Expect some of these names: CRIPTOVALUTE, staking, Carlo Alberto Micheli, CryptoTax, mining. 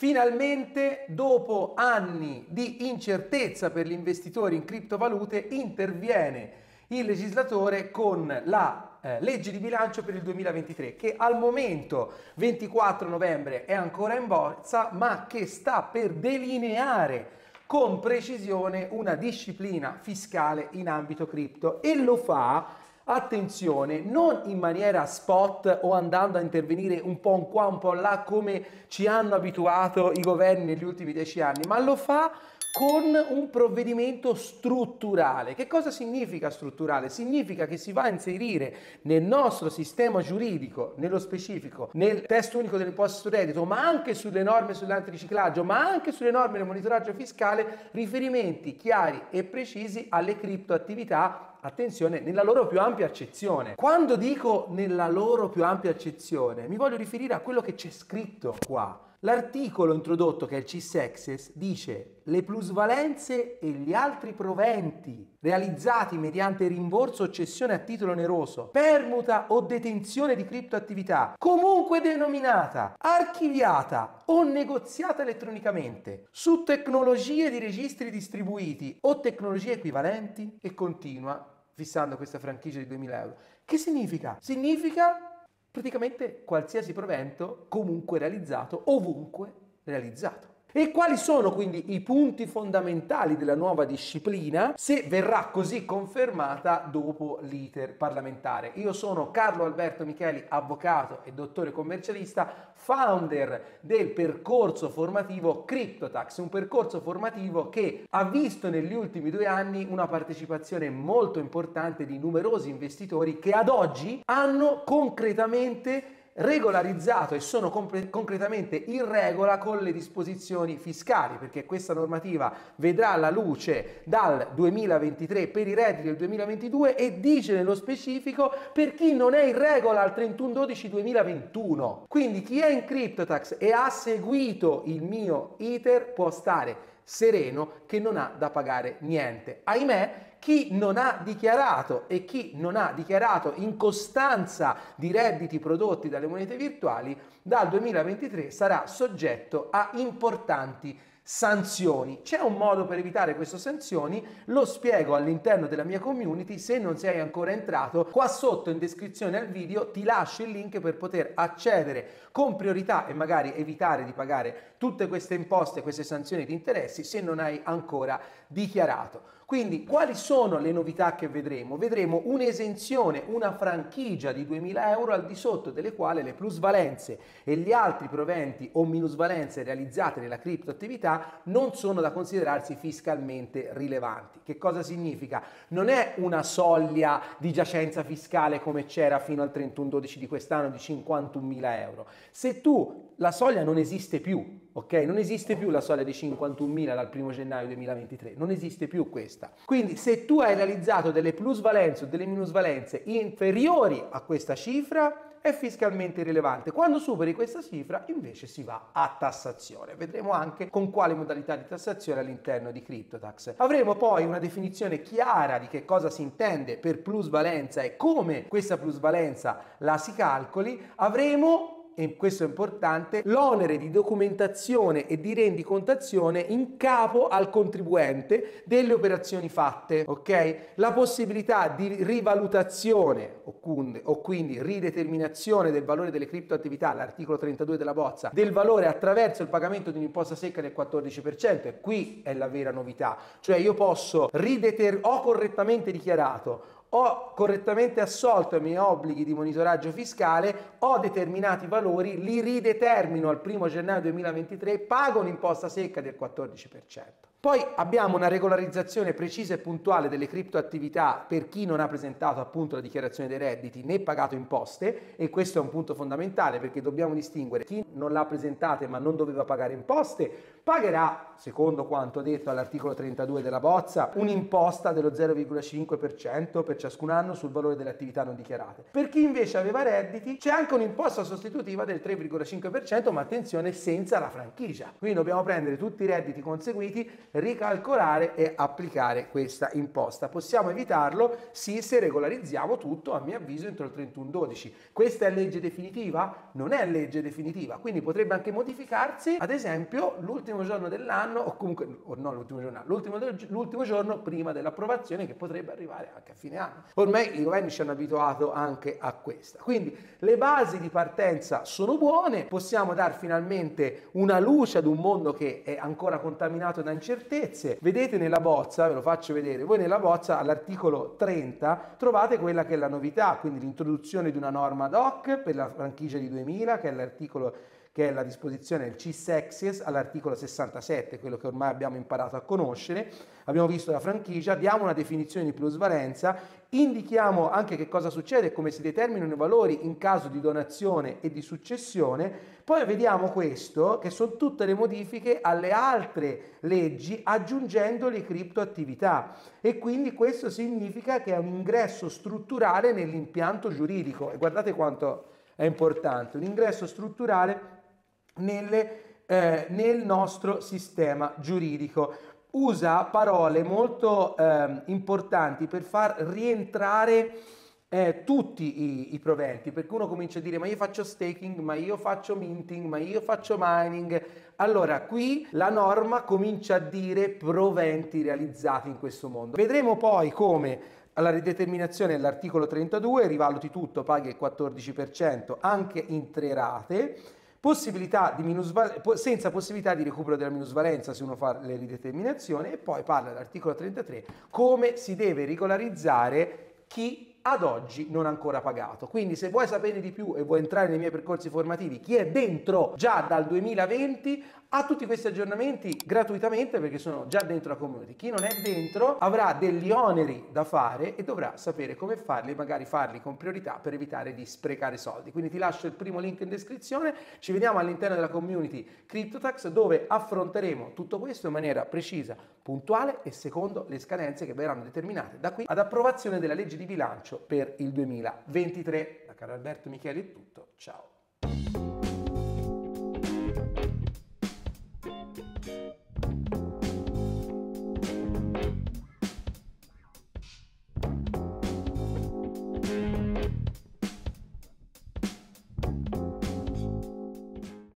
Finalmente, dopo anni di incertezza per gli investitori in criptovalute, interviene il legislatore con la legge di bilancio per il 2023, che al momento, 24 novembre, è ancora in bozza, ma che sta per delineare con precisione una disciplina fiscale in ambito cripto, e lo fa, attenzione, non in maniera spot o andando a intervenire un po' qua, un po' là, come ci hanno abituato i governi negli ultimi 10 anni, ma lo fa con un provvedimento strutturale. Che cosa significa strutturale? Significa che si va a inserire nel nostro sistema giuridico, nello specifico nel testo unico dell'imposta sul reddito, ma anche sulle norme sull'antiriciclaggio, ma anche sulle norme del monitoraggio fiscale, riferimenti chiari e precisi alle criptoattività, attenzione, nella loro più ampia accezione. Quando dico nella loro più ampia accezione, mi voglio riferire a quello che c'è scritto qua. L'articolo introdotto, che è il CIS-Exes, dice: le plusvalenze e gli altri proventi realizzati mediante rimborso o cessione a titolo oneroso, permuta o detenzione di criptoattività, comunque denominata, archiviata o negoziata elettronicamente su tecnologie di registri distribuiti o tecnologie equivalenti, e continua fissando questa franchigia di 2000 euro. Che significa? Significa praticamente qualsiasi provento comunque realizzato, ovunque realizzato. E quali sono quindi i punti fondamentali della nuova disciplina, se verrà così confermata dopo l'iter parlamentare? Io sono Carlo Alberto Micheli, avvocato e dottore commercialista, founder del percorso formativo CryptoTax, un percorso formativo che ha visto negli ultimi 2 anni una partecipazione molto importante di numerosi investitori che ad oggi hanno concretamente regolarizzato e sono concretamente in regola con le disposizioni fiscali, perché questa normativa vedrà la luce dal 2023 per i redditi del 2022 e dice nello specifico per chi non è in regola al 31/12/2021. Quindi chi è in CryptoTax e ha seguito il mio iter può stare sereno che non ha da pagare niente. Ahimè, chi non ha dichiarato e chi non ha dichiarato incostanza di redditi prodotti dalle monete virtuali, dal 2023 sarà soggetto a importanti sanzioni. C'è un modo per evitare queste sanzioni, lo spiego all'interno della mia community. Se non sei ancora entrato, qua sotto in descrizione al video ti lascio il link per poter accedere con priorità e magari evitare di pagare tutte queste imposte, queste sanzioni di interessi, se non hai ancora dichiarato. Quindi quali sono le novità che vedremo? Vedremo un'esenzione, una franchigia di 2000 euro al di sotto delle quali le plusvalenze e gli altri proventi o minusvalenze realizzate nella criptoattività non sono da considerarsi fiscalmente rilevanti. Che cosa significa? Non è una soglia di giacenza fiscale come c'era fino al 31/12 di quest'anno di 51.000 euro. Se tu, la soglia non esiste più, ok? Non esiste più la soglia di 51.000 dal 1 gennaio 2023, non esiste più questa. Quindi se tu hai realizzato delle plusvalenze o delle minusvalenze inferiori a questa cifra, è fiscalmente irrilevante. Quando superi questa cifra invece si va a tassazione. Vedremo anche con quale modalità di tassazione all'interno di CryptoTax. Avremo poi una definizione chiara di che cosa si intende per plusvalenza e come questa plusvalenza la si calcoli. Avremo, e questo è importante, l'onere di documentazione e di rendicontazione in capo al contribuente delle operazioni fatte, ok? La possibilità di rivalutazione o quindi rideterminazione del valore delle criptoattività, l'articolo 32 della bozza, del valore attraverso il pagamento di un'imposta secca del 14%, e qui è la vera novità, cioè io posso ho correttamente dichiarato, ho correttamente assolto i miei obblighi di monitoraggio fiscale, ho determinati valori, li ridetermino al 1 gennaio 2023, pago un'imposta secca del 14%. Poi abbiamo una regolarizzazione precisa e puntuale delle criptoattività per chi non ha presentato appunto la dichiarazione dei redditi né pagato imposte, e questo è un punto fondamentale perché dobbiamo distinguere chi non l'ha presentata ma non doveva pagare imposte. Pagherà, secondo quanto detto all'articolo 32 della bozza, un'imposta dello 0,5% per ciascun anno sul valore delle attività non dichiarate. Per chi invece aveva redditi c'è anche un'imposta sostitutiva del 3,5%, ma attenzione, senza la franchigia. Quindi dobbiamo prendere tutti i redditi conseguiti ricalcolare e applicare questa imposta. Possiamo evitarlo? Sì, se regolarizziamo tutto, a mio avviso, entro il 31/12. Questa è legge definitiva? Non è legge definitiva, quindi potrebbe anche modificarsi, ad esempio, l'ultimo giorno dell'anno, o comunque, o no, l'ultimo giorno prima dell'approvazione, che potrebbe arrivare anche a fine anno. Ormai i governi ci hanno abituato anche a questa. Quindi le basi di partenza sono buone, possiamo dar finalmente una luce ad un mondo che è ancora contaminato da incertezze. Vedete nella bozza, ve lo faccio vedere, voi nella bozza all'articolo 30 trovate quella che è la novità, quindi l'introduzione di una norma ad hoc per la franchigia di 2000, che è l'articolo, che è la disposizione del CISEXIES all'articolo 67, quello che ormai abbiamo imparato a conoscere. Abbiamo visto la franchigia, diamo una definizione di plusvalenza, indichiamo anche che cosa succede e come si determinano i valori in caso di donazione e di successione. Poi vediamo questo, che sono tutte le modifiche alle altre leggi, aggiungendo le criptoattività, e quindi questo significa che è un ingresso strutturale nell'impianto giuridico, e guardate quanto è importante, un ingresso strutturale nel nostro sistema giuridico. Usa parole molto importanti per far rientrare tutti i proventi, perché uno comincia a dire ma io faccio staking, ma io faccio minting, ma io faccio mining. Allora qui la norma comincia a dire proventi realizzati in questo mondo. Vedremo poi come alla rideterminazione dell'articolo 32, rivaluti tutto, paghi il 14% anche in 3 rate. Possibilità di senza possibilità di recupero della minusvalenza se uno fa le rideterminazioni. E poi parla l'articolo 33 come si deve regolarizzare chi ad oggi non ha ancora pagato. Quindi se vuoi sapere di più e vuoi entrare nei miei percorsi formativi, chi è dentro già dal 2020 ha tutti questi aggiornamenti gratuitamente, perché sono già dentro la community. Chi non è dentro avrà degli oneri da fare e dovrà sapere come farli, magari farli con priorità per evitare di sprecare soldi. Quindi ti lascio il primo link in descrizione, ci vediamo all'interno della community CryptoTax, dove affronteremo tutto questo in maniera precisa, puntuale e secondo le scadenze che verranno determinate da qui ad approvazione della legge di bilancio per il 2023. Da Carlo Alberto Micheli è tutto, ciao!